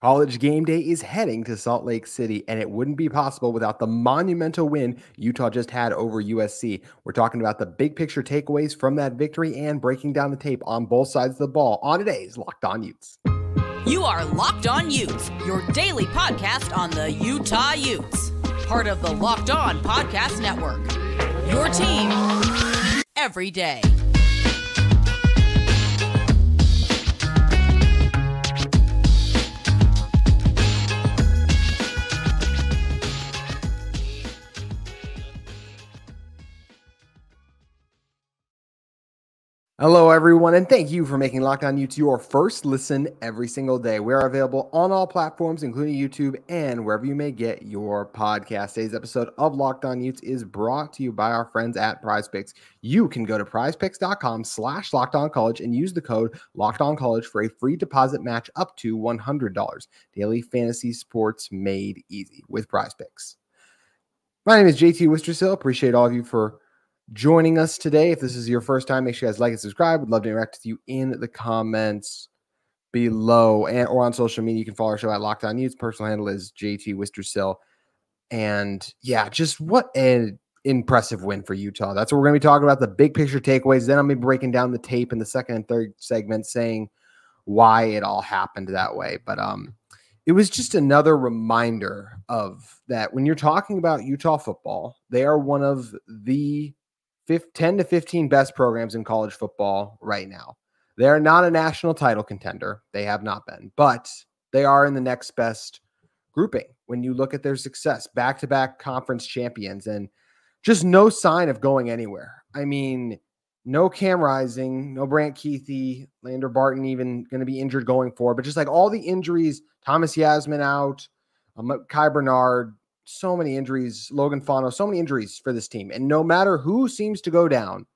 College game day is heading to Salt Lake City, and it wouldn't be possible without the monumental win Utah just had over USC. We're talking about the big picture takeaways from that victory and breaking down the tape on both sides of the ball on today's Locked On Utes. You are Locked On Utes, your daily podcast on the Utah Utes, part of the Locked On Podcast Network, your team every day. Hello, everyone, and thank you for making Locked On Utes your first listen every single day. We are available on all platforms, including YouTube and wherever you may get your podcast. Today's episode of Locked On Utes is brought to you by our friends at Prize Picks. You can go to prizepicks.com/LockedOnCollege and use the code LockedOnCollege for a free deposit match up to $100. Daily fantasy sports made easy with Prize Picks. My name is JT Wistrcill. Appreciate all of you for joining us today. If this is your first time, make sure you guys like and subscribe. We'd love to interact with you in the comments below and or on social media. You can follow our show at Locked On Utes. Personal handle is JT Wistrcill. And yeah, just what an impressive win for Utah. That's what we're going to be talking about, the big picture takeaways. Then I'll be breaking down the tape in the second and third segment, saying why it all happened that way. But it was just another reminder of that when you're talking about Utah football, they are one of the 10 to 15 best programs in college football right now. They're not a national title contender. They have not been, but they are in the next best grouping when you look at their success. Back-to-back conference champions and just no sign of going anywhere. I mean, no Cam Rising, no Brant Keithy, Lander Barton even going to be injured going forward, but just like all the injuries, Thomas Yasmin out, Kai Bernard, so many injuries, Logan Fano, so many injuries for this team. And no matter who seems to go down,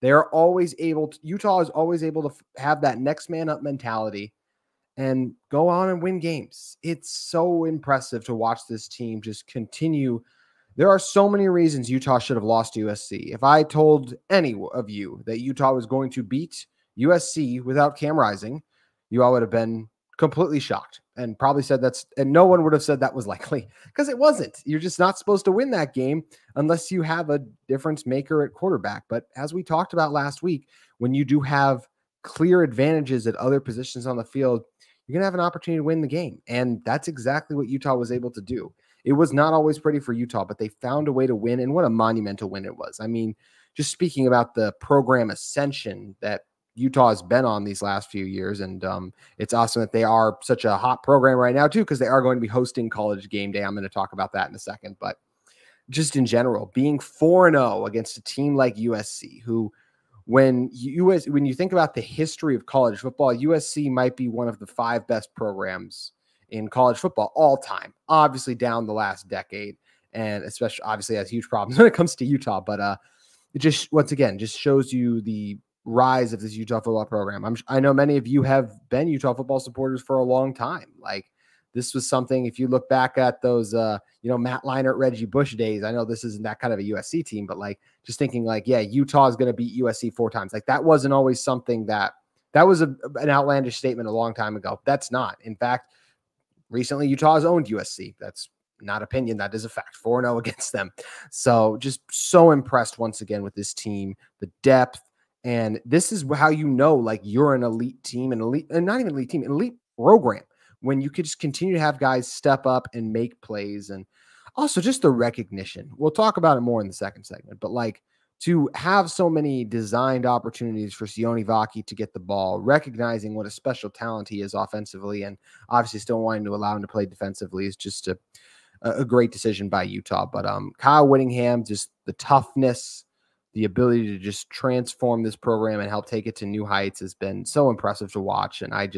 they're always able to, Utah is always able to have that next man up mentality and go on and win games. It's so impressive to watch this team just continue. There are so many reasons Utah should have lost to USC. If I told any of you that Utah was going to beat USC without Cam Rising, you all would have been completely shocked and probably said that's, and no one would have said that was likely because it wasn't. You're just not supposed to win that game unless you have a difference maker at quarterback. But as we talked about last week, when you do have clear advantages at other positions on the field, you're going to have an opportunity to win the game. And that's exactly what Utah was able to do. It was not always pretty for Utah, but they found a way to win. And what a monumental win it was. I mean, just speaking about the program ascension that Utah has been on these last few years. And it's awesome that they are such a hot program right now too, because they are going to be hosting College Game Day. I'm going to talk about that in a second, but just in general, being 4-0 against a team like USC, who when you think about the history of college football, USC might be one of the 5 best programs in college football all time, obviously down the last decade. And especially obviously has huge problems when it comes to Utah, but it just, once again, just shows you the rise of this Utah football program. I know many of you have been Utah football supporters for a long time. Like this was something, if you look back at those, Matt Leinart, Reggie Bush days, I know this isn't that kind of a USC team, but like just thinking like, yeah, Utah is going to beat USC 4 times. Like that wasn't always something that was an outlandish statement a long time ago. That's not. In fact, recently Utah has owned USC. That's not opinion. That is a fact. 4-0 against them. So just so impressed once again with this team, the depth. And this is how you know, like you're an elite team, an elite program, when you could just continue to have guys step up and make plays, and also just the recognition. We'll talk about it more in the second segment, but like to have so many designed opportunities for Sione Vaki to get the ball, recognizing what a special talent he is offensively, and obviously still wanting to allow him to play defensively is just a great decision by Utah. But Kyle Whittingham, just the toughness, the ability to just transform this program and help take it to new heights has been so impressive to watch. And I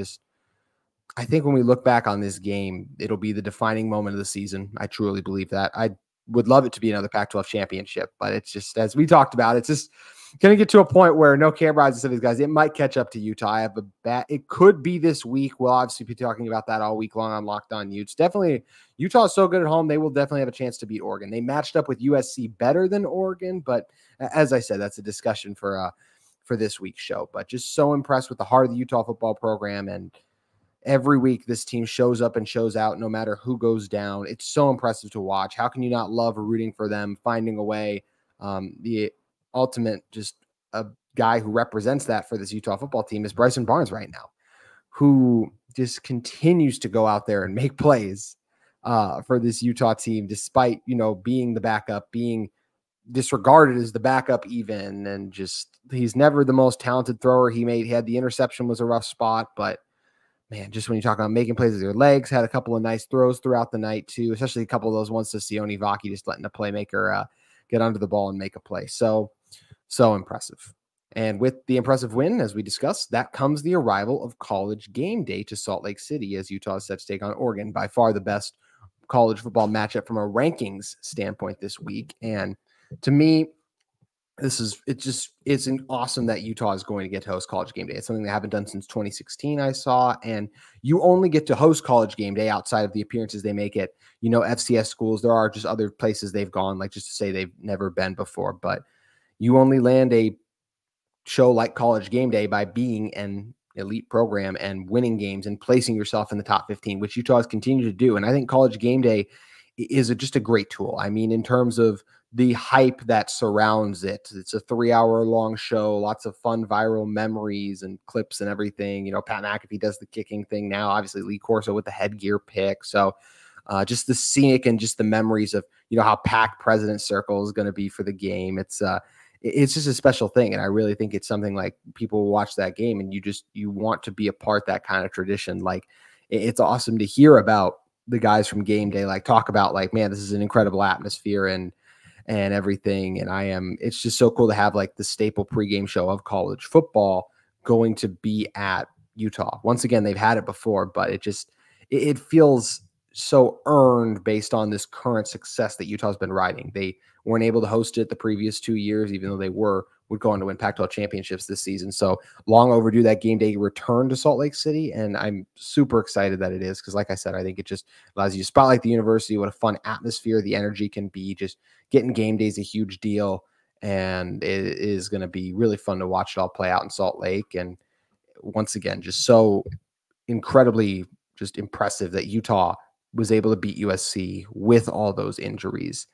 think when we look back on this game, it'll be the defining moment of the season. I truly believe that. I would love it to be another Pac-12 championship, but it's just, as we talked about, it's just going to get to a point where no Cam Rising and some of these guys, it might catch up to Utah. It could be this week. We'll obviously be talking about that all week long on Locked On Utes. Definitely, Utah is so good at home, they will definitely have a chance to beat Oregon. They matched up with USC better than Oregon, but as I said, that's a discussion for this week's show. But just so impressed with the heart of the Utah football program, and every week this team shows up and shows out no matter who goes down. It's so impressive to watch. How can you not love rooting for them, finding a way? The ultimate, just a guy who represents that for this Utah football team is Bryson Barnes right now, who just continues to go out there and make plays for this Utah team, despite, you know, being the backup, being disregarded as the backup even. And just, he's never the most talented thrower. He had the interception was a rough spot, but man, just when you talk about making plays with your legs, had a couple of nice throws throughout the night too, especially a couple of those ones to Sione Vaki, just letting a playmaker get under the ball and make a play. So impressive. And with the impressive win, as we discussed, that comes the arrival of College Game Day to Salt Lake City as Utah is set to take on Oregon, by far the best college football matchup from a rankings standpoint this week. And to me, it's awesome that Utah is going to get to host College Game Day. It's something they haven't done since 2016, I saw. And you only get to host College Game Day outside of the appearances they make at, you know, FCS schools. There are just other places they've gone, like just to say they've never been before. But you only land a show like College Game Day by being an elite program and winning games and placing yourself in the top 15, which Utah has continued to do. And I think College Game Day is just a great tool. I mean, in terms of the hype that surrounds it, it's a 3-hour long show, lots of fun viral memories and clips and everything. You know, Pat McAfee does the kicking thing now, obviously Lee Corso with the headgear pick. So just the scenic and just the memories of, you know, how packed President's Circle is going to be for the game. It's just a special thing. And I really think it's something like people watch that game and you want to be a part of that kind of tradition. Like, it's awesome to hear about the guys from Game Day, like talk about like, man, this is an incredible atmosphere and everything. And it's just so cool to have like the staple pregame show of college football going to be at Utah. Once again, they've had it before, but it feels so earned based on this current success that Utah's been riding. They weren't able to host it the previous 2 years, even though they would go on to win Pac-12 championships this season. So long overdue that Game Day return to Salt Lake City. And I'm super excited that it is, because like I said, I think it just allows you to spotlight the university, what a fun atmosphere the energy can be. Just getting game day is a huge deal. And it is going to be really fun to watch it all play out in Salt Lake. And once again, just so incredibly just impressive that Utah was able to beat USC with all those injuries.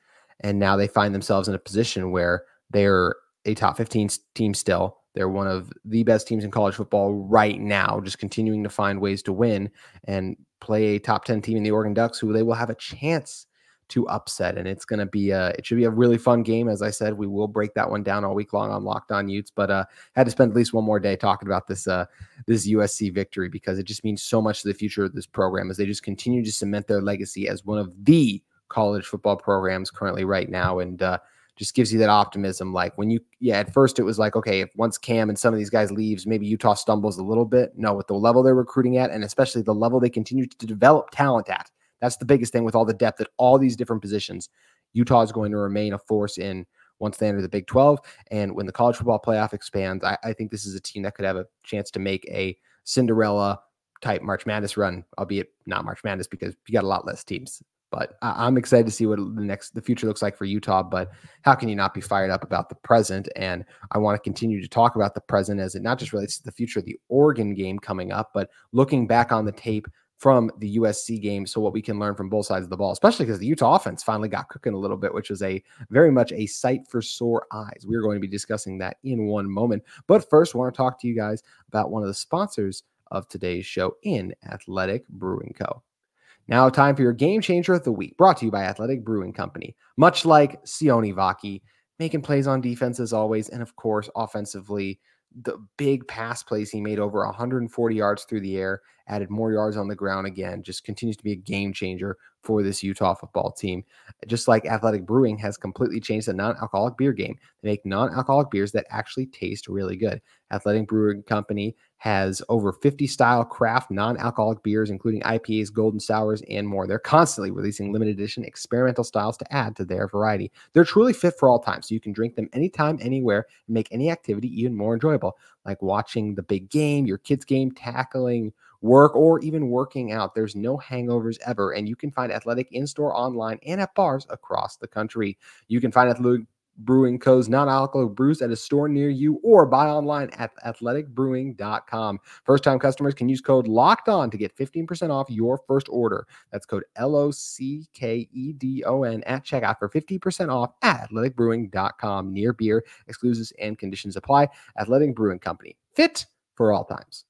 And now they find themselves in a position where they're a top 15 team still. They're one of the best teams in college football right now, just continuing to find ways to win and play a top 10 team in the Oregon Ducks, who they will have a chance to upset. And it's going to be it should be a really fun game. As I said, we will break that one down all week long on Locked On Utes, but had to spend at least one more day talking about this USC victory, because it just means so much to the future of this program as they just continue to cement their legacy as one of the college football programs currently right now. And just gives you that optimism. Like at first it was like, okay, if once Cam and some of these guys leaves, maybe Utah stumbles a little bit. No, with the level they're recruiting at, and especially the level they continue to develop talent at, that's the biggest thing with all the depth at all these different positions. Utah is going to remain a force in once they enter the Big 12. And when the college football playoff expands, I think this is a team that could have a chance to make a Cinderella type March Madness run, albeit not March Madness because you got a lot less teams. But I'm excited to see what the future looks like for Utah. But how can you not be fired up about the present? And I want to continue to talk about the present as it not just relates to the future of the Oregon game coming up, but looking back on the tape from the USC game, so what we can learn from both sides of the ball, especially because the Utah offense finally got cooking a little bit, which was a very much a sight for sore eyes. We're going to be discussing that in one moment. But first, I want to talk to you guys about one of the sponsors of today's show in Athletic Brewing Co. Now time for your Game Changer of the Week, brought to you by Athletic Brewing Company. Much like Sione Vaki, making plays on defense as always, and of course, offensively, the big pass plays he made, over 140 yards through the air, added more yards on the ground again, just continues to be a game changer for this Utah football team. Just like Athletic Brewing has completely changed the non-alcoholic beer game. They make non-alcoholic beers that actually taste really good. Athletic Brewing Company has over 50 style craft non-alcoholic beers, including IPAs, golden sours, and more. They're constantly releasing limited edition experimental styles to add to their variety. They're truly fit for all time, so you can drink them anytime, anywhere, and make any activity even more enjoyable, like watching the big game, your kids' game, tackling, work, or even working out. There's no hangovers ever, and you can find Athletic in-store, online, and at bars across the country. You can find Athletic Brewing Co's non-alcohol brews at a store near you or buy online at athleticbrewing.com. First-time customers can use code LOCKEDON to get 15% off your first order. That's code LOCKEDON at checkout for 50% off at athleticbrewing.com. Near beer, exclusions and conditions apply. Athletic Brewing Company, fit for all times.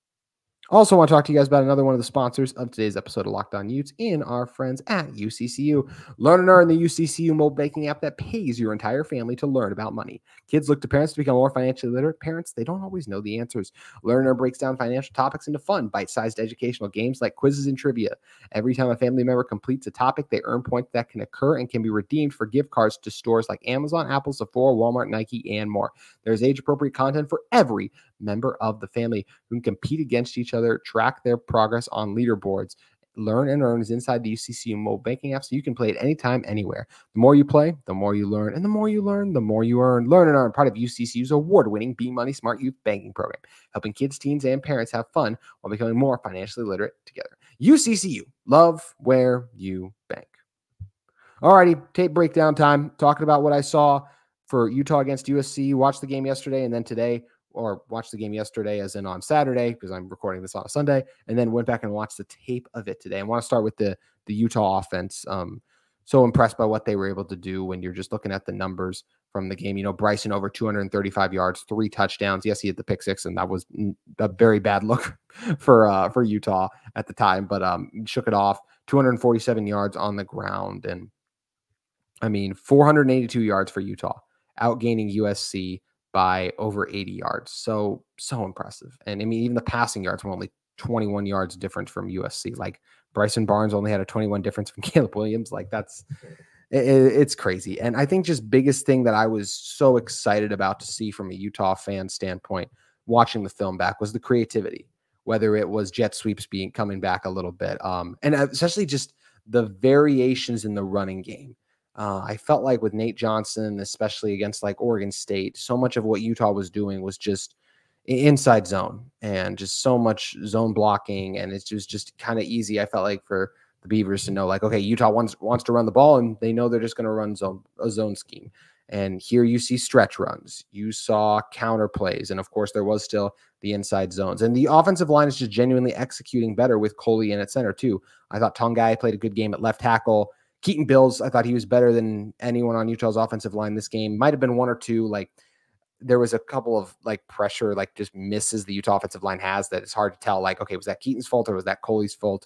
Also want to talk to you guys about another one of the sponsors of today's episode of Locked On Utes and our friends at UCCU. Learn and Earn, the UCCU mobile banking app that pays your entire family to learn about money. Kids look to parents to become more financially literate. Parents, they don't always know the answers. Learn and Earn breaks down financial topics into fun, bite-sized educational games like quizzes and trivia. Every time a family member completes a topic, they earn points that can occur and can be redeemed for gift cards to stores like Amazon, Apple, Sephora, Walmart, Nike, and more. There's age-appropriate content for every member of the family who can compete against each other, track their progress on leaderboards. Learn and Earn is inside the UCCU mobile banking app, so you can play at any time, anywhere. The more you play, the more you learn, and the more you learn, the more you earn. Learn and Earn, part of UCCU's award-winning Be Money Smart Youth Banking Program, helping kids, teens, and parents have fun while becoming more financially literate together. UCCU, love where you bank. Alrighty, tape breakdown time. Talking about what I saw for Utah against USC. Watched the game yesterday, and then today. Or watched the game yesterday as in on Saturday, because I'm recording this on a Sunday, and then went back and watched the tape of it today. I want to start with the Utah offense. So impressed by what they were able to do when you're just looking at the numbers from the game. You know, Bryson over 235 yards, 3 touchdowns. Yes, he hit the pick six, and that was a very bad look for Utah at the time, but shook it off. 247 yards on the ground, and I mean 482 yards for Utah, outgaining USC by over 80 yards. So impressive. And I mean, even the passing yards were only 21 yards different from USC. Like Bryson Barnes only had a 21 difference from Caleb Williams. Like that's, it's crazy. And I think just biggest thing that I was so excited about to see from a Utah fan standpoint, watching the film back, was the creativity, whether it was jet sweeps coming back a little bit. And especially just the variations in the running game. I felt like with Nate Johnson, especially against like Oregon State, so much of what Utah was doing was just inside zone and just so much zone blocking. And it was just kind of easy, I felt like, for the Beavers to know like, okay, Utah wants to run the ball, and they know they're just going to run a zone scheme. And here you see stretch runs, you saw counter plays, and of course there was still the inside zones. And the offensive line is just genuinely executing better with Coley in at center too. I thought Tongai played a good game at left tackle. Keaton Bills, I thought he was better than anyone on Utah's offensive line this game. Might have been one or two. Like there was a couple of like pressure, like just misses the Utah offensive line has that it's hard to tell. Like, okay, was that Keaton's fault or was that Coley's fault?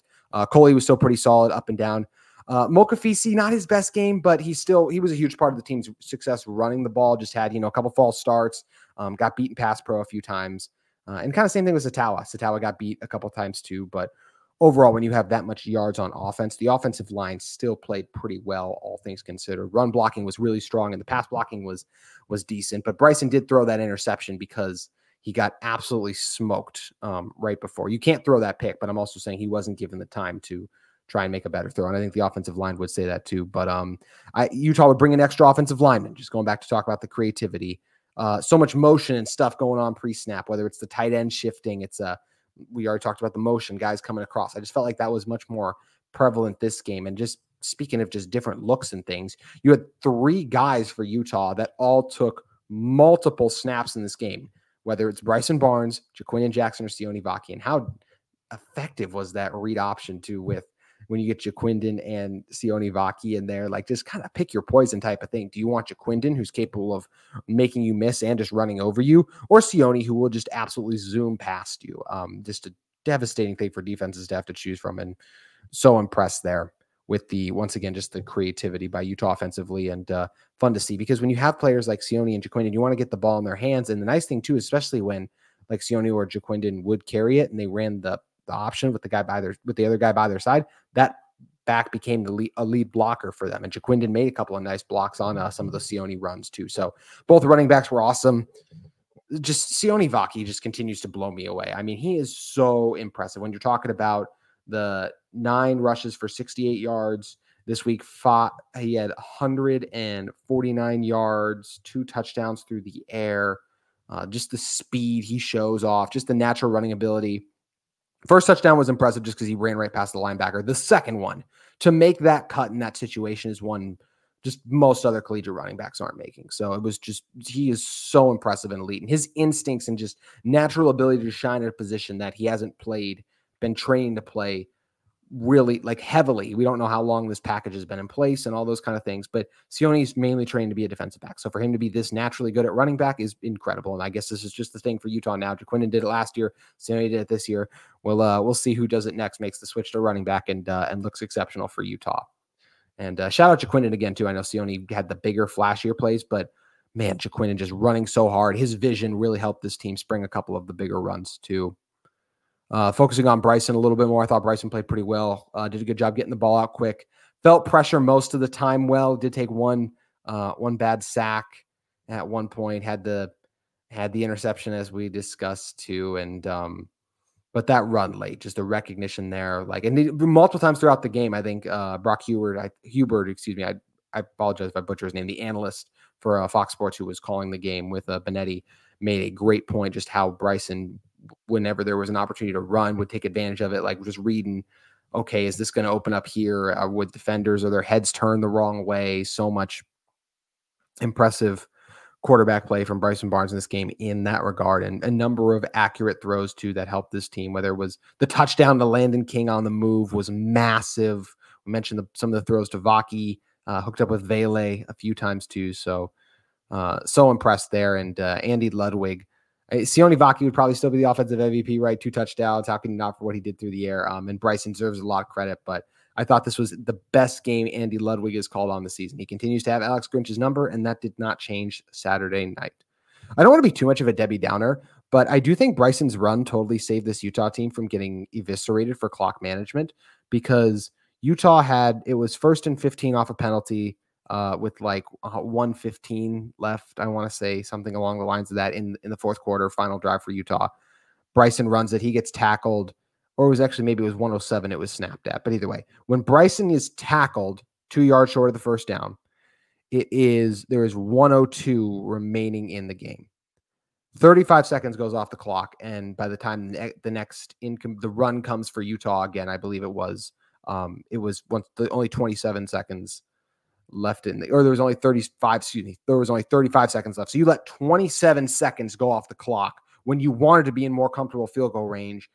Coley was still pretty solid up and down. Mokafisi, not his best game, but he was a huge part of the team's success running the ball. Just had, a couple false starts, got beaten pass pro a few times. And kind of same thing with Satala. Satala got beat a couple times too, but overall, when you have that much yards on offense, the offensive line still played pretty well, all things considered. Run blocking was really strong, and the pass blocking was decent. But Bryson did throw that interception because he got absolutely smoked right before. You can't throw that pick, but I'm also saying he wasn't given the time to try and make a better throw. And I think the offensive line would say that too. But Utah would bring an extra offensive lineman, just going back to talk about the creativity. So much motion and stuff going on pre-snap, whether it's the tight end shifting, we already talked about the motion guys coming across. I just felt like that was much more prevalent this game. And just speaking of just different looks and things, you had 3 guys for Utah that all took multiple snaps in this game, whether it's Bryson Barnes, JaQuinden Jackson, or Sione Vaki. And how effective was that read option too, with when you get JaQuinden and Sione Vaki in there, like just kind of pick your poison type of thing. Do you want JaQuinden, who's capable of making you miss and just running over you, or Sione, who will just absolutely zoom past you? Just a devastating thing for defenses to have to choose from. And so impressed there with once again, just the creativity by Utah offensively, and fun to see, because when you have players like Sione and JaQuinden, you want to get the ball in their hands. And the nice thing too, especially when like Sione or JaQuinden would carry it and they ran the option with the other guy by their side, that back became a lead blocker for them. And JaQuinden made a couple of nice blocks on some of the Sione runs too. So both running backs were awesome. Just Sione Vaki just continues to blow me away. I mean, he is so impressive. When you're talking about the 9 rushes for 68 yards this week, he had 149 yards, 2 touchdowns through the air. Just the speed he shows off, just the natural running ability. First touchdown was impressive just because he ran right past the linebacker. The second one, to make that cut in that situation, is one just most other collegiate running backs aren't making. So it was just, he is so impressive and elite. And his instincts and just natural ability to shine at a position that he hasn't played, been trained to play really like heavily. We don't know how long this package has been in place and all those kind of things, but Sione's mainly trained to be a defensive back. So for him to be this naturally good at running back is incredible. And I guess this is just the thing for Utah now. JaQuinden did it last year. Sione did it this year. We'll see who does it next, makes the switch to running back and looks exceptional for Utah. And shout out JaQuinden again, too. I know Sione had the bigger, flashier plays, but man, JaQuinden just running so hard. His vision really helped this team spring a couple of the bigger runs, too. Focusing on Bryson a little bit more, I thought Bryson played pretty well. Did a good job getting the ball out quick. Felt pressure most of the time well. Did take one bad sack at one point. Had the interception, as we discussed, too. And but that run late, just a recognition there. Multiple times throughout the game, I think Brock Hubert, excuse me, I apologize if I butcher his name, the analyst for Fox Sports who was calling the game with Benetti, made a great point just how Bryson, whenever there was an opportunity to run, would take advantage of it, like just reading, okay, is this going to open up here? Would defenders or their heads turn the wrong way? So much impressive quarterback play from Bryson Barnes in this game in that regard, and a number of accurate throws too that helped this team, whether it was the touchdown to Landon King on the move was massive. We mentioned some of the throws to Vaki, hooked up with Vele a few times too. So so impressed there. And Andy Ludwig, Sione Vaki would probably still be the offensive MVP, right? 2 touchdowns. How can you not for what he did through the air? And Bryson deserves a lot of credit, but I thought this was the best game Andy Ludwig has called on the season. He continues to have Alex Grinch's number, and that did not change Saturday night. I don't want to be too much of a Debbie Downer, but I do think Bryson's run totally saved this Utah team from getting eviscerated for clock management, because Utah had, it was 1st and 15 off a penalty with like 1:15 left. I want to say something along the lines of that in the fourth quarter, final drive for Utah. Bryson runs it. He gets tackled. Or it was actually, maybe it was 107 it was snapped at. But either way, when Bryson is tackled 2 yards short of the first down, there is 1:02 remaining in the game. 35 seconds goes off the clock, and by the time the run comes for Utah again, I believe it was only 27 seconds left in the, or there was only 35, excuse me, there was only 35 seconds left. So you let 27 seconds go off the clock when you wanted to be in more comfortable field goal range,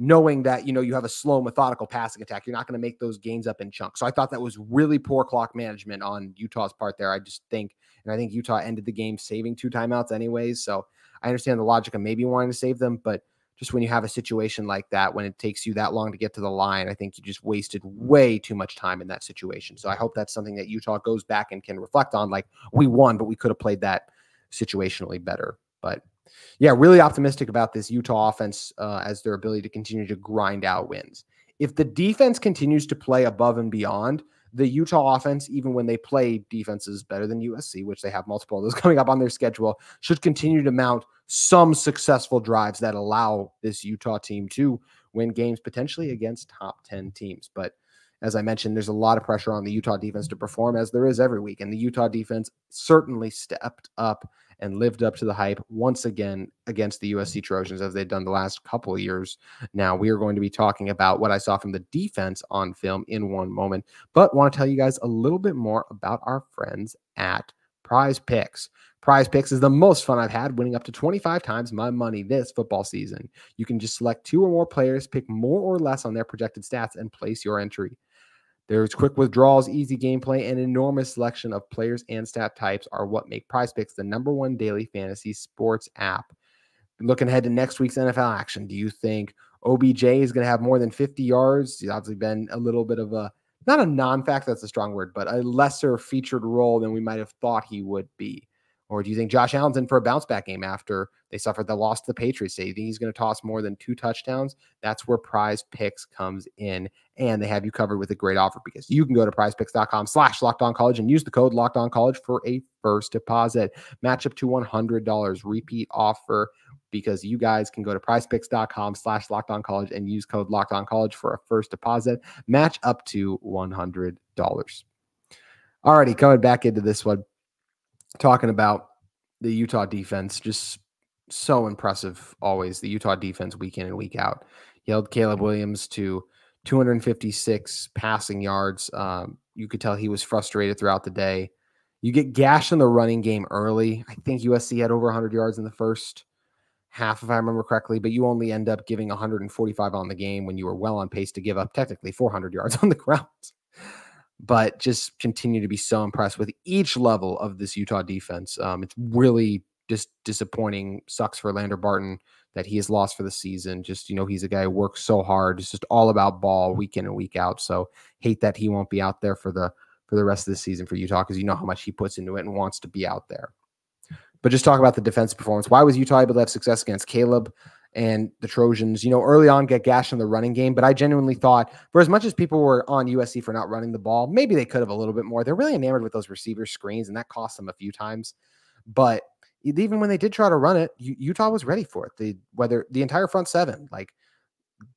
knowing that, you know, you have a slow, methodical passing attack. You're not going to make those gains up in chunks. So I thought that was really poor clock management on Utah's part there. I think Utah ended the game saving 2 timeouts anyways. So I understand the logic of maybe wanting to save them, but just when you have a situation like that, when it takes you that long to get to the line, I think you just wasted way too much time in that situation. So I hope that's something that Utah goes back and can reflect on. Like, we won, but we could have played that situationally better. But yeah, really optimistic about this Utah offense as their ability to continue to grind out wins. If the defense continues to play above and beyond, the Utah offense, even when they play defenses better than USC, which they have multiple of those coming up on their schedule, should continue to mount some successful drives that allow this Utah team to win games potentially against top 10 teams. But as I mentioned, there's a lot of pressure on the Utah defense to perform, as there is every week. And the Utah defense certainly stepped up and lived up to the hype once again against the USC Trojans, as they've done the last couple of years. Now, we are going to be talking about what I saw from the defense on film in one moment, but want to tell you guys a little bit more about our friends at Prize Picks. Prize Picks is the most fun I've had, winning up to 25 times my money this football season. You can just select 2 or more players, pick more or less on their projected stats, and place your entry. There's quick withdrawals, easy gameplay, and enormous selection of players and stat types are what make PrizePicks the #1 daily fantasy sports app. Looking ahead to next week's NFL action, do you think OBJ is going to have more than 50 yards? He's obviously been a little bit of a, not a non-factor, that's a strong word, but a lesser featured role than we might have thought he would be. Or do you think Josh Allen's in for a bounce-back game after they suffered the loss to the Patriots? Do you think he's going to toss more than 2 touchdowns? That's where Prize Picks comes in, and they have you covered with a great offer, because you can go to prizepicks.com/LockedOnCollege and use the code LockedOnCollege for a first deposit. Match up to $100 repeat offer, because you guys can go to prizepicks.com/LockedOnCollege and use code LockedOnCollege for a first deposit. Match up to $100. Alrighty, coming back into this one. Talking about the Utah defense, just so impressive always. The Utah defense, week in and week out, held Caleb Williams to 256 passing yards. You could tell he was frustrated throughout the day. You get gashed in the running game early. I think USC had over 100 yards in the first half, if I remember correctly, but you only end up giving 145 on the game when you were well on pace to give up technically 400 yards on the ground. But just continue to be so impressed with each level of this Utah defense. It's really just disappointing. Sucks for Lander Barton that he is lost for the season. Just, you know, he's a guy who works so hard. It's just all about ball week in and week out. So hate that he won't be out there for the rest of the season for Utah, because you know how much he puts into it and wants to be out there. But just talk about the defensive performance. Why was Utah able to have success against Caleb and the Trojans? You know, early on, get gashed in the running game, but I genuinely thought, for as much as people were on USC for not running the ball, maybe they could have a little bit more. They're really enamored with those receiver screens, and that cost them a few times. But even when they did try to run it, Utah was ready for it. The entire front seven, like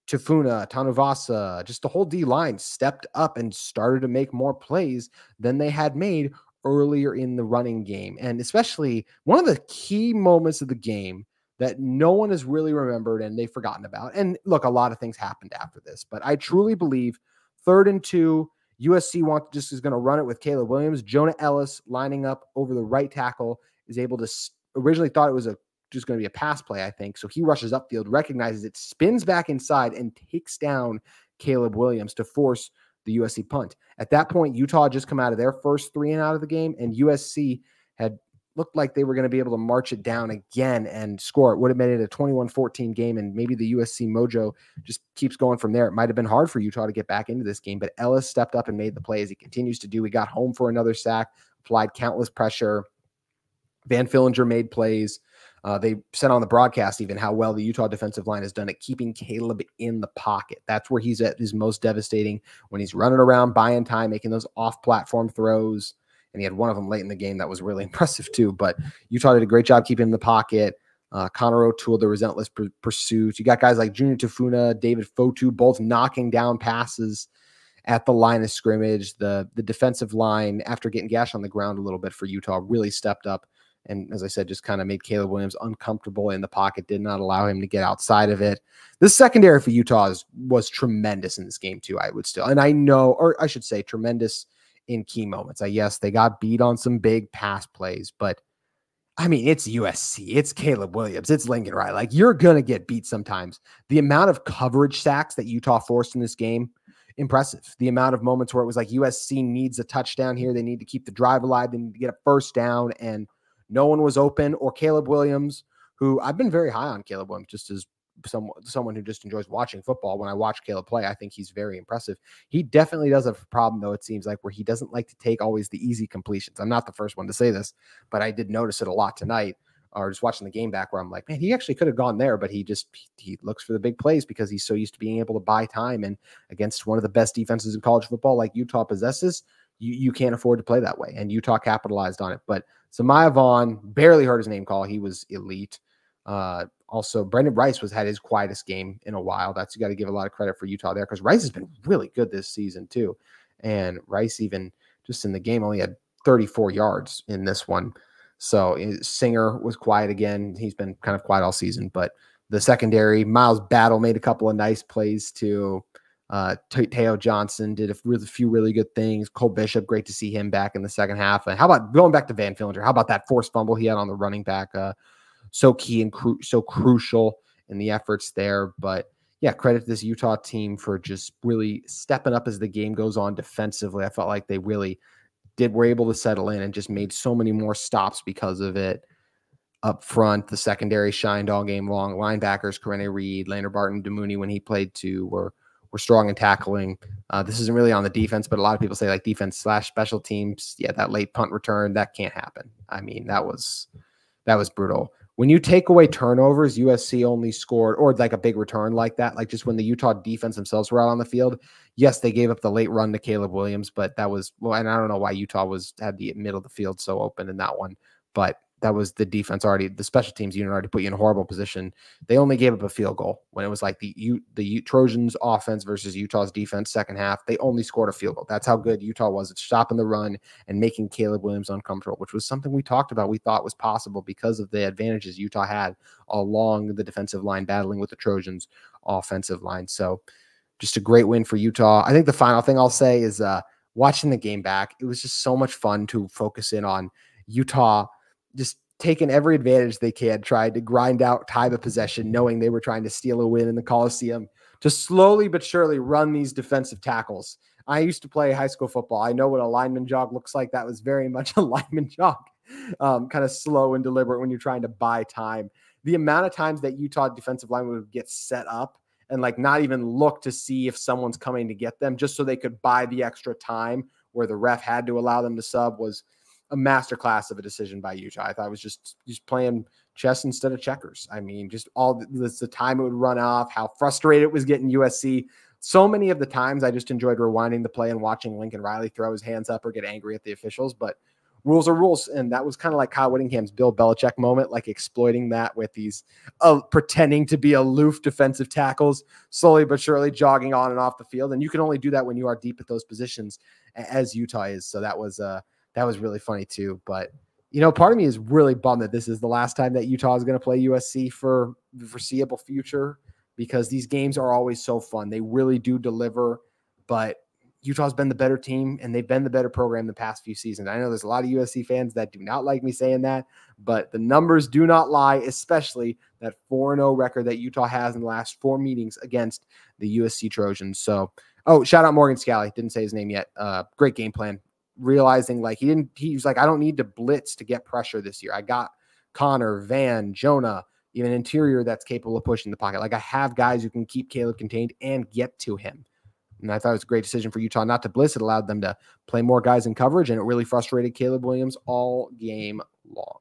Tafuna, Tanuvasa, just the whole D-line stepped up and started to make more plays than they had made earlier in the running game. And especially one of the key moments of the game that no one has really remembered and they've forgotten about. And look, a lot of things happened after this, but I truly believe 3rd and 2, USC just is going to run it with Caleb Williams. Jonah Ellis lining up over the right tackle is able to, originally thought it was just going to be a pass play, I think. So he rushes upfield, recognizes it, spins back inside, and takes down Caleb Williams to force the USC punt. At that point, Utah just come out of their first three and out of the game, and USC had looked like they were going to be able to march it down again and score. It would have made it a 21-14 game, and maybe the USC mojo just keeps going from there. It might have been hard for Utah to get back into this game, but Ellis stepped up and made the play as he continues to do. He got home for another sack, applied countless pressure. Van Fillinger made plays. They said on the broadcast even how well the Utah defensive line has done at keeping Caleb in the pocket. That's where he's at his most devastating, when he's running around, buying time, making those off-platform throws. And he had one of them late in the game that was really impressive too. But Utah did a great job keeping him in the pocket. Connor O'Toole, the relentless pursuit. You got guys like Junior Tafuna, David Fotu, both knocking down passes at the line of scrimmage. The defensive line, after getting gashed on the ground a little bit for Utah, really stepped up. And as I said, just kind of made Caleb Williams uncomfortable in the pocket, did not allow him to get outside of it. The secondary for Utah was tremendous in this game too, I would still. And I know, or I should say tremendous in key moments. Yes, they got beat on some big pass plays, but I mean, it's USC, it's Caleb Williams, it's Lincoln Riley. Like, you're going to get beat sometimes. The amount of coverage sacks that Utah forced in this game, impressive. The amount of moments where it was like USC needs a touchdown here. They need to keep the drive alive. They need to get a first down, and no one was open, or Caleb Williams, who I've been very high on Caleb Williams, just as someone who just enjoys watching football. When I watch Caleb play, I think he's very impressive. He definitely does have a problem, though, it seems like, where he doesn't like to take always the easy completions. I'm not the first one to say this, but I did notice it a lot tonight, or just watching the game back, where I'm like, man, he actually could have gone there, but he looks for the big plays because he's so used to being able to buy time. And against one of the best defenses in college football like Utah possesses, you can't afford to play that way. And Utah capitalized on it. But Samaya Vaughn, barely heard his name call. He was elite. Also, Brendan Rice had his quietest game in a while. You got to give a lot of credit for Utah there, because Rice has been really good this season too. And Rice, even just in the game, only had 34 yards in this one. So Singer was quiet again. He's been kind of quiet all season, but the secondary, Miles Battle made a couple of nice plays too. Teo Johnson did a few really good things. Cole Bishop, great to see him back in the second half. And how about going back to Van Fillinger? How about that forced fumble he had on the running back? So key and so crucial in the efforts there. But yeah, credit this Utah team for just really stepping up as the game goes on defensively. I felt like they really were able to settle in and just made so many more stops because of it. Up front, the secondary shined all game long. Linebackers, Karene Reed, Lander Barton, Demooney, when he played too, were strong in tackling. This isn't really on the defense, but a lot of people say like defense/special teams. Yeah, that late punt return, that can't happen. I mean, that was brutal. When you take away turnovers, USC only scored, or like a big return like that, like just when the Utah defense themselves were out on the field. Yes, they gave up the late run to Caleb Williams, but that was, well, and I don't know why Utah had the middle of the field so open in that one, but that was the defense already. The special teams unit already put you in a horrible position. They only gave up a field goal when it was like the Trojans offense versus Utah's defense second half. They only scored a field goal. That's how good Utah was at stopping the run and making Caleb Williams uncomfortable, which was something we talked about. We thought was possible because of the advantages Utah had along the defensive line battling with the Trojans offensive line. So Just a great win for Utah. I think the final thing I'll say is watching the game back, it was just so much fun to focus in on Utah just taking every advantage they can, tried to grind out time of possession, knowing they were trying to steal a win in the Coliseum, to slowly but surely run these defensive tackles. I used to play high school football. I know what a lineman jog looks like. That was very much a lineman jog, kind of slow and deliberate when you're trying to buy time. The amount of times that Utah defensive linemen would get set up and like not even look to see if someone's coming to get them just so they could buy the extra time where the ref had to allow them to sub was a masterclass of a decision by Utah. I thought it was just playing chess instead of checkers. I mean, just all the time it would run off, how frustrated it was getting USC. So many of the times I just enjoyed rewinding the play and watching Lincoln Riley throw his hands up or get angry at the officials, but rules are rules. And that was kind of like Kyle Whittingham's Bill Belichick moment, like exploiting that with these pretending to be aloof defensive tackles, slowly but surely jogging on and off the field. And you can only do that when you are deep at those positions as Utah is. So that was really funny too. But, you know, part of me is really bummed that this is the last time that Utah is going to play USC for the foreseeable future, because these games are always so fun. They really do deliver, but Utah's been the better team, and they've been the better program the past few seasons. I know there's a lot of USC fans that do not like me saying that, but the numbers do not lie, especially that 4-0 record that Utah has in the last four meetings against the USC Trojans. So, oh, shout out Morgan Scally. Didn't say his name yet. Great game plan. Realizing like he was like, I don't need to blitz to get pressure this year. I got Connor, Van, Jonah, even interior that's capable of pushing the pocket. Like I have guys who can keep Caleb contained and get to him. And I thought it was a great decision for Utah not to blitz. It allowed them to play more guys in coverage, and it really frustrated Caleb Williams all game long.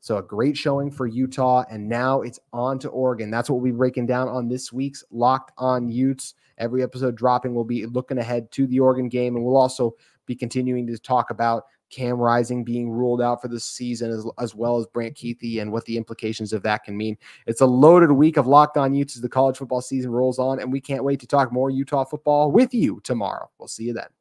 So a great showing for Utah, and now it's on to Oregon. That's what we'll be breaking down on this week's Locked On Utes. Every episode dropping, we'll be looking ahead to the Oregon game, and we'll also be continuing to talk about Cam Rising being ruled out for the season, as well as Brant Keithy and what the implications of that can mean. It's a loaded week of Locked On Utes as the college football season rolls on, and we can't wait to talk more Utah football with you tomorrow. We'll see you then.